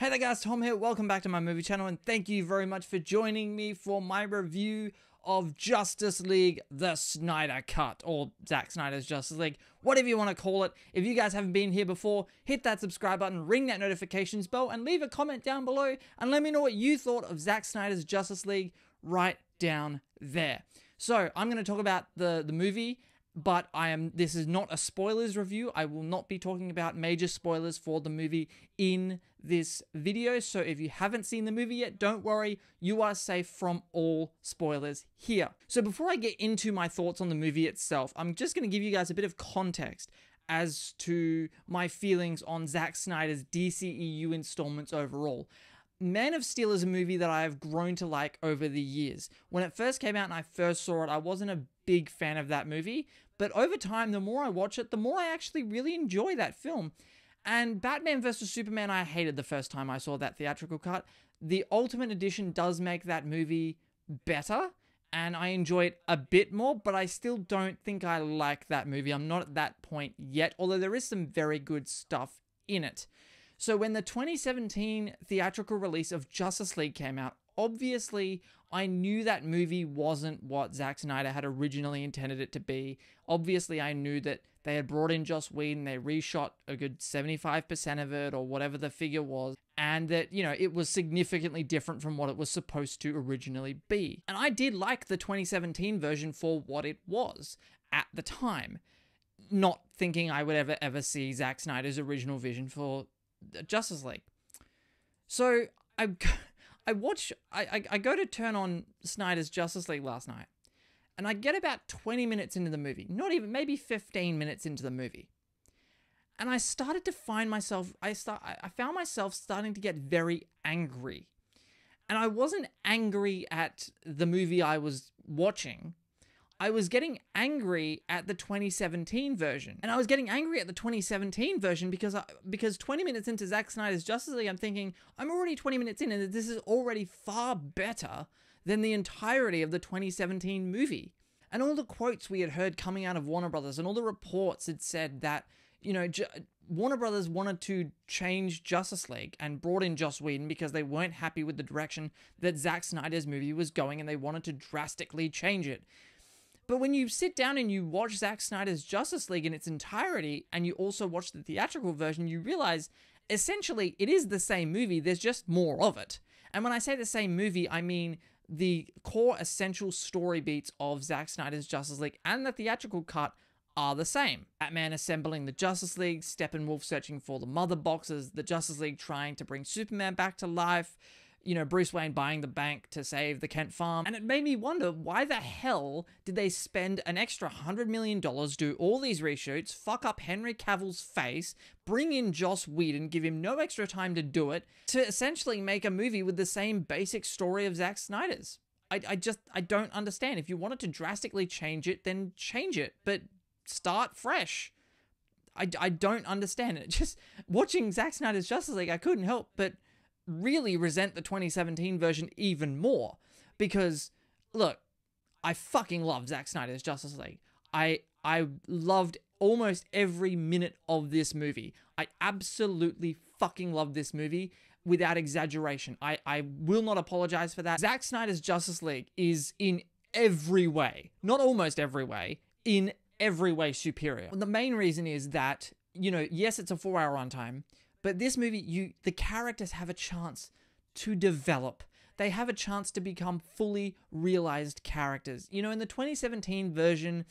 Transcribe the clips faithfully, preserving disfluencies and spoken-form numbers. Hey there guys, Tom here, welcome back to my movie channel and thank you very much for joining me for my review of Justice League, the Snyder Cut, or Zack Snyder's Justice League, whatever you want to call it. If you guys haven't been here before, hit that subscribe button, ring that notifications bell, and leave a comment down below and let me know what you thought of Zack Snyder's Justice League right down there. So, I'm going to talk about the, the movie, but I am. This is not a spoilers review. I will not be talking about major spoilers for the movie in this video. So if you haven't seen the movie yet, don't worry. You are safe from all spoilers here. So before I get into my thoughts on the movie itself, I'm just going to give you guys a bit of context as to my feelings on Zack Snyder's D C E U installments overall. Man of Steel is a movie that I have grown to like over the years. When it first came out and I first saw it, I wasn't a big fan of that movie. But over time, the more I watch it, the more I actually really enjoy that film. And Batman versus Superman, I hated the first time I saw that theatrical cut. The Ultimate Edition does make that movie better, and I enjoy it a bit more, but I still don't think I like that movie. I'm not at that point yet, although there is some very good stuff in it. So when the twenty seventeen theatrical release of Justice League came out, obviously I knew that movie wasn't what Zack Snyder had originally intended it to be. Obviously I knew that they had brought in Joss Whedon, they reshot a good seventy-five percent of it or whatever the figure was, and that, you know, it was significantly different from what it was supposed to originally be. And I did like the twenty seventeen version for what it was at the time, not thinking I would ever, ever see Zack Snyder's original vision for Justice League. So I, I watch, I, I, I go to turn on Snyder's Justice League last night, and I get about twenty minutes into the movie, not even, maybe fifteen minutes into the movie, and I started to find myself, I start, I found myself starting to get very angry, and I wasn't angry at the movie I was watching. I was getting angry at the twenty seventeen version. And I was getting angry at the twenty seventeen version because I, because twenty minutes into Zack Snyder's Justice League, I'm thinking, I'm already twenty minutes in and this is already far better than the entirety of the twenty seventeen movie. And all the quotes we had heard coming out of Warner Brothers and all the reports had said that, you know, J Warner Brothers wanted to change Justice League and brought in Joss Whedon because they weren't happy with the direction that Zack Snyder's movie was going and they wanted to drastically change it. But when you sit down and you watch Zack Snyder's Justice League in its entirety, and you also watch the theatrical version, you realize, essentially, it is the same movie, there's just more of it. And when I say the same movie, I mean the core essential story beats of Zack Snyder's Justice League and the theatrical cut are the same. Batman assembling the Justice League, Steppenwolf searching for the mother boxes, the Justice League trying to bring Superman back to life, you know, Bruce Wayne buying the bank to save the Kent farm. And it made me wonder, why the hell did they spend an extra one hundred million dollars, do all these reshoots, fuck up Henry Cavill's face, bring in Joss Whedon, give him no extra time to do it, to essentially make a movie with the same basic story of Zack Snyder's? I, I just, I don't understand. If you wanted to drastically change it, then change it, but start fresh. I, I don't understand it. Just watching Zack Snyder's Justice League, I couldn't help but really resent the twenty seventeen version even more, because look, I fucking love Zack Snyder's Justice League. I I loved almost every minute of this movie. I absolutely fucking love this movie without exaggeration. I, I will not apologize for that. Zack Snyder's Justice League is in every way, not almost every way, in every way superior. The main reason is that, you know, yes, it's a four hour runtime, but this movie, you the characters have a chance to develop. They have a chance to become fully realized characters. You know, in the twenty seventeen version,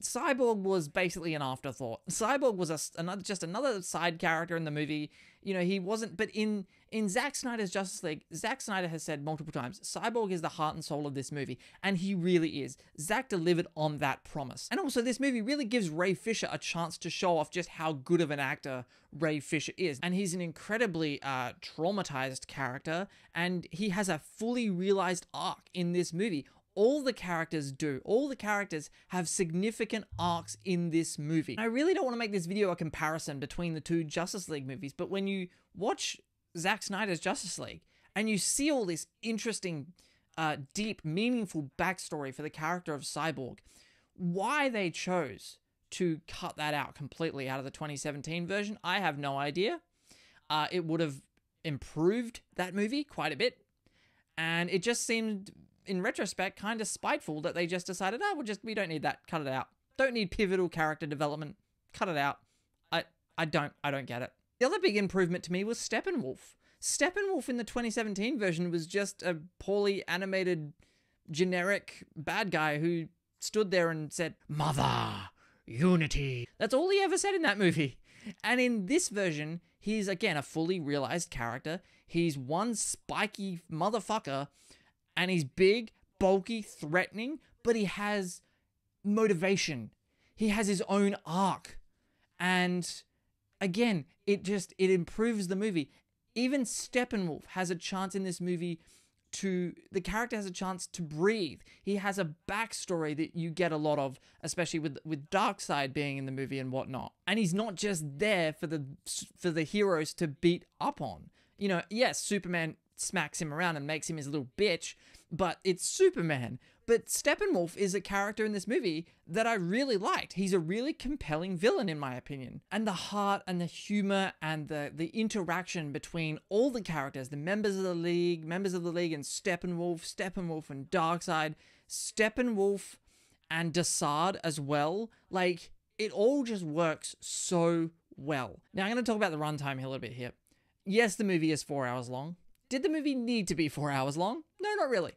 Cyborg was basically an afterthought. Cyborg was a, another just another side character in the movie. You know, he wasn't, but in, in Zack Snyder's Justice League, Zack Snyder has said multiple times, Cyborg is the heart and soul of this movie, and he really is. Zack delivered on that promise. And also, this movie really gives Ray Fisher a chance to show off just how good of an actor Ray Fisher is. And he's an incredibly uh, traumatized character, and he has a fully realized arc in this movie. All the characters do. All the characters have significant arcs in this movie. And I really don't want to make this video a comparison between the two Justice League movies, but when you watch Zack Snyder's Justice League and you see all this interesting, uh, deep, meaningful backstory for the character of Cyborg, why they chose to cut that out completely out of the twenty seventeen version, I have no idea. Uh, it would have improved that movie quite a bit. And it just seemed, in retrospect, kind of spiteful that they just decided, ah, oh, we'll just, we don't need that. Cut it out. Don't need pivotal character development. Cut it out. I, I don't, I don't get it. The other big improvement to me was Steppenwolf. Steppenwolf in the twenty seventeen version was just a poorly animated, generic bad guy who stood there and said, "Mother, unity." That's all he ever said in that movie. And in this version, he's again a fully realized character. He's one spiky motherfucker, and he's big, bulky, threatening, but he has motivation. He has his own arc. And again, it just, it improves the movie. Even Steppenwolf has a chance in this movie to, the character has a chance to breathe. He has a backstory that you get a lot of, especially with, with Darkseid being in the movie and whatnot. And he's not just there for the, for the heroes to beat up on. You know, yes, Superman smacks him around and makes him his little bitch, but it's Superman. But Steppenwolf is a character in this movie that I really liked. He's a really compelling villain, in my opinion. And the heart and the humor and the, the interaction between all the characters, the members of the League, members of the League and Steppenwolf, Steppenwolf and Darkseid, Steppenwolf and Desaad as well. Like, it all just works so well. Now, I'm going to talk about the runtime a little bit here. Yes, the movie is four hours long. Did the movie need to be four hours long? No, not really.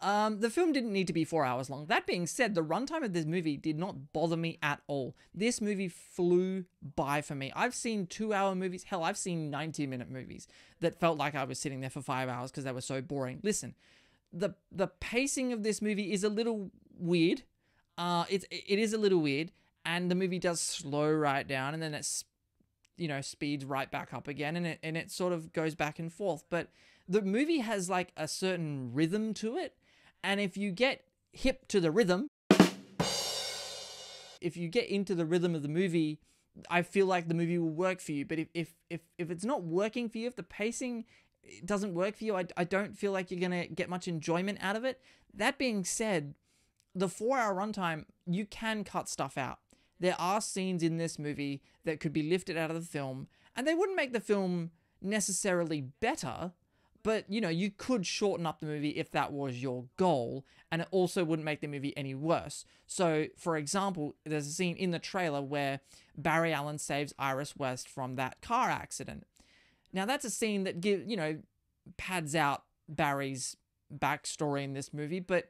Um, the film didn't need to be four hours long. That being said, the runtime of this movie did not bother me at all. This movie flew by for me. I've seen two-hour movies. Hell, I've seen ninety-minute movies that felt like I was sitting there for five hours because they were so boring. Listen, the the pacing of this movie is a little weird. Uh, it, it is a little weird, and the movie does slow right down, and then it's, you know, speeds right back up again, and it, and it sort of goes back and forth. But the movie has, like, a certain rhythm to it. And if you get hip to the rhythm, if you get into the rhythm of the movie, I feel like the movie will work for you. But if if if, if it's not working for you, if the pacing doesn't work for you, I, I don't feel like you're going to get much enjoyment out of it. That being said, the four-hour runtime, you can cut stuff out. There are scenes in this movie that could be lifted out of the film, and they wouldn't make the film necessarily better. But, you know, you could shorten up the movie if that was your goal, and it also wouldn't make the movie any worse. So, for example, there's a scene in the trailer where Barry Allen saves Iris West from that car accident. Now, that's a scene that, give, you know, pads out Barry's backstory in this movie, but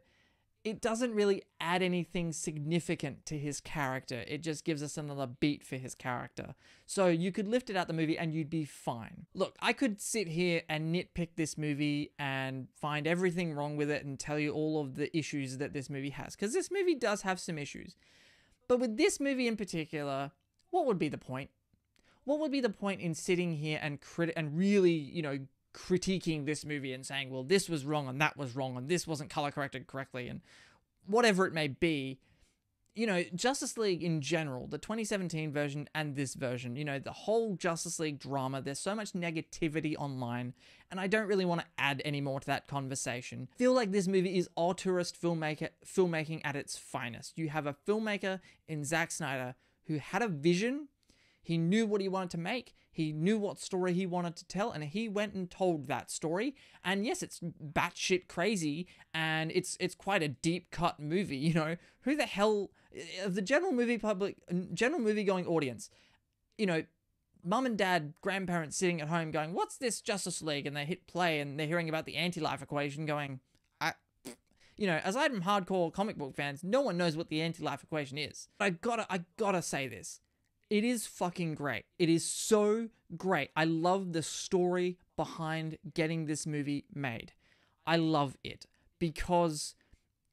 it doesn't really add anything significant to his character. It just gives us another beat for his character. So you could lift it out the movie and you'd be fine. Look, I could sit here and nitpick this movie and find everything wrong with it and tell you all of the issues that this movie has, because this movie does have some issues. But with this movie in particular, what would be the point? What would be the point in sitting here and crit- and really, you know, critiquing this movie and saying, well, this was wrong and that was wrong and this wasn't color corrected correctly and whatever it may be? You know, Justice League in general, the twenty seventeen version and this version, you know, the whole Justice League drama, there's so much negativity online, and I don't really want to add any more to that conversation. I feel like this movie is auteurist filmmaker filmmaking at its finest. You have a filmmaker in Zack Snyder who had a vision. He knew what he wanted to make, he knew what story he wanted to tell, and he went and told that story. And yes, it's batshit crazy, and it's it's quite a deep cut movie, you know. Who the hell, of the general movie public, general movie going audience, you know, mum and dad, grandparents sitting at home going, what's this Justice League? And they hit play and they're hearing about the anti-life equation going, I... You know, aside from hardcore comic book fans, no one knows what the anti-life equation is. But I gotta, I gotta say this. It is fucking great. It is so great. I love the story behind getting this movie made. I love it because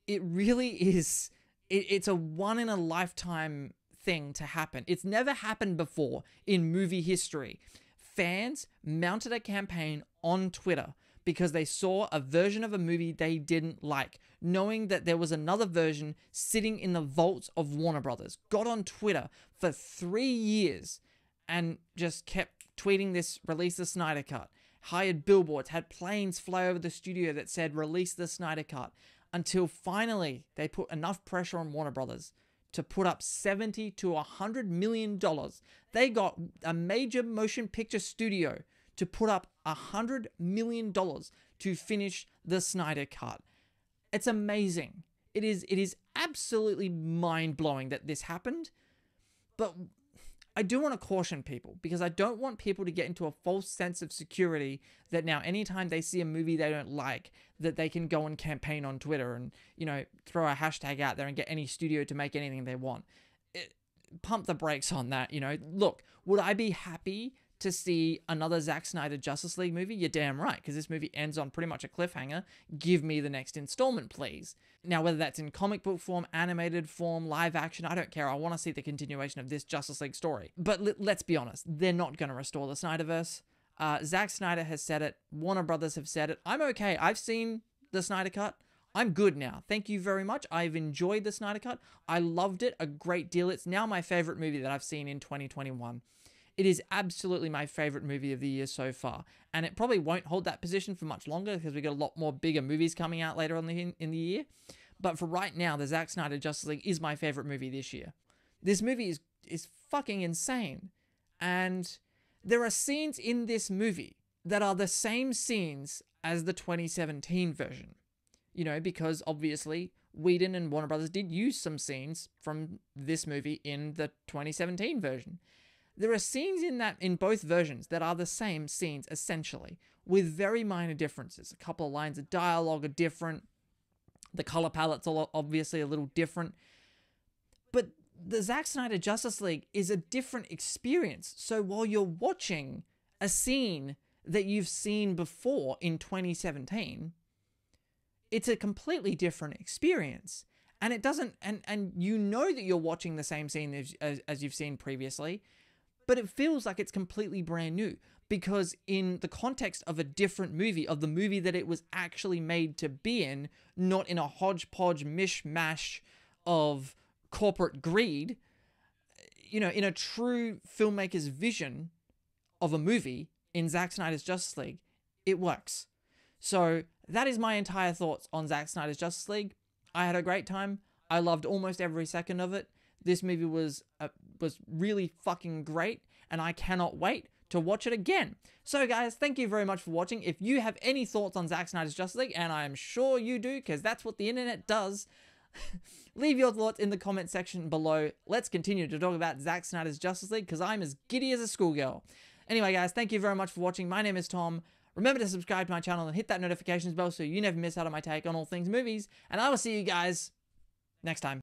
it really is, it, it's a one in a lifetime thing to happen. It's never happened before in movie history. Fans mounted a campaign on Twitter because they saw a version of a movie they didn't like, knowing that there was another version sitting in the vaults of Warner Brothers. Got on Twitter for three years and just kept tweeting this, release the Snyder Cut. Hired billboards, had planes fly over the studio that said, release the Snyder Cut. Until finally, they put enough pressure on Warner Brothers to put up seventy to one hundred million dollars. They got a major motion picture studio to put up one hundred million dollars to finish the Snyder Cut. It's amazing. It is, it is absolutely mind-blowing that this happened. But I do want to caution people, because I don't want people to get into a false sense of security that now anytime they see a movie they don't like, that they can go and campaign on Twitter and, you know, throw a hashtag out there and get any studio to make anything they want. It, pump the brakes on that, you know. Look, would I be happy to see another Zack Snyder Justice League movie? You're damn right, because this movie ends on pretty much a cliffhanger. Give me the next installment, please. Now, whether that's in comic book form, animated form, live action, I don't care. I want to see the continuation of this Justice League story. But let's be honest, they're not going to restore the Snyderverse. Uh, Zack Snyder has said it. Warner Brothers have said it. I'm okay. I've seen the Snyder Cut. I'm good now. Thank you very much. I've enjoyed the Snyder Cut. I loved it a great deal. It's now my favorite movie that I've seen in twenty twenty-one. It is absolutely my favorite movie of the year so far, and it probably won't hold that position for much longer because we've got a lot more bigger movies coming out later on the, in the year. But for right now, the Zack Snyder Justice League is my favorite movie this year. This movie is, is fucking insane, and there are scenes in this movie that are the same scenes as the twenty seventeen version. You know, because obviously Whedon and Warner Brothers did use some scenes from this movie in the twenty seventeen version. There are scenes in that in both versions that are the same scenes, essentially, with very minor differences. A couple of lines of dialogue are different. The color palette's obviously a little different. But the Zack Snyder Justice League is a different experience. So while you're watching a scene that you've seen before in twenty seventeen, it's a completely different experience. And it doesn't, and, and you know that you're watching the same scene as, as, as you've seen previously, but it feels like it's completely brand new because in the context of a different movie, of the movie that it was actually made to be in, not in a hodgepodge mishmash of corporate greed, you know, in a true filmmaker's vision of a movie in Zack Snyder's Justice League, it works. So that is my entire thoughts on Zack Snyder's Justice League. I had a great time. I loved almost every second of it. This movie was uh, was really fucking great, and I cannot wait to watch it again. So guys, thank you very much for watching. If you have any thoughts on Zack Snyder's Justice League, and I am sure you do, because that's what the internet does, leave your thoughts in the comment section below. Let's continue to talk about Zack Snyder's Justice League, because I'm as giddy as a schoolgirl. Anyway guys, thank you very much for watching. My name is Tom. Remember to subscribe to my channel and hit that notifications bell so you never miss out on my take on all things movies, and I will see you guys next time.